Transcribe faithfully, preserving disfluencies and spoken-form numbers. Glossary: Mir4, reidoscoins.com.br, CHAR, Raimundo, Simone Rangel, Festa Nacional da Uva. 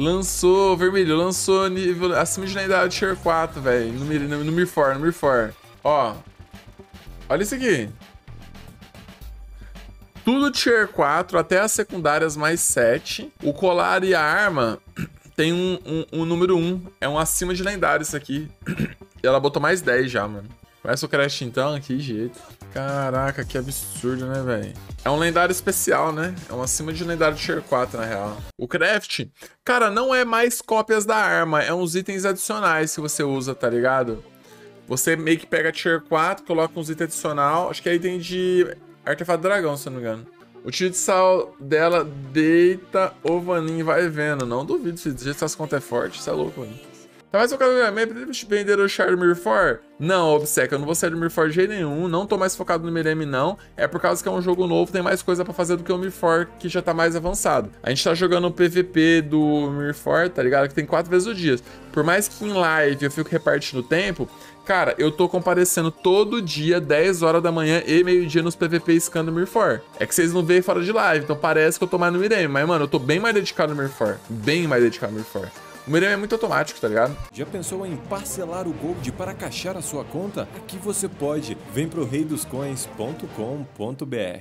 Lançou vermelho, lançou nível acima de unidade char quatro, velho. No, no, no Mir quatro, no Mir quatro. Ó. Olha isso aqui. Tudo tier quatro, até as secundárias mais sete. O colar e a arma tem um, um, um número um. É um acima de lendário isso aqui. E ela botou mais dez já, mano. Começa o Crash então, que jeito. Caraca, que absurdo, né, velho? É um lendário especial, né? É um acima de lendário tier quatro, na real. O craft, cara, não é mais cópias da arma. É uns itens adicionais que você usa, tá ligado? Você meio que pega tier quatro, coloca uns itens adicionais. Acho que é item de artefato dragão, se eu não me engano. O tiro de sal dela deita o vaninho, vai vendo. Não duvido, se do jeito que essas contas é forte, isso é louco, hein? Tá mais focado no Mir quatro, pretende vender o char do Mir quatro? Não, obseca, eu não vou sair do Mir quatro de jeito nenhum, não tô mais focado no Mir M, não. É por causa que é um jogo novo, tem mais coisa pra fazer do que o Mir quatro, que já tá mais avançado. A gente tá jogando o P V P do Mir quatro, tá ligado? Que tem quatro vezes o dia. Por mais que em live eu fico repartindo o tempo, cara, eu tô comparecendo todo dia, dez horas da manhã e meio-dia nos P V P scan do Mir quatro. É que vocês não veem fora de live, então parece que eu tô mais no Mir M, mas, mano, eu tô bem mais dedicado no Mir quatro. Bem mais dedicado no Mir quatro. O Mir quatro é muito automático, tá ligado? Já pensou em parcelar o Gold para caixar a sua conta? Aqui você pode. Vem pro reidoscoins ponto com ponto br.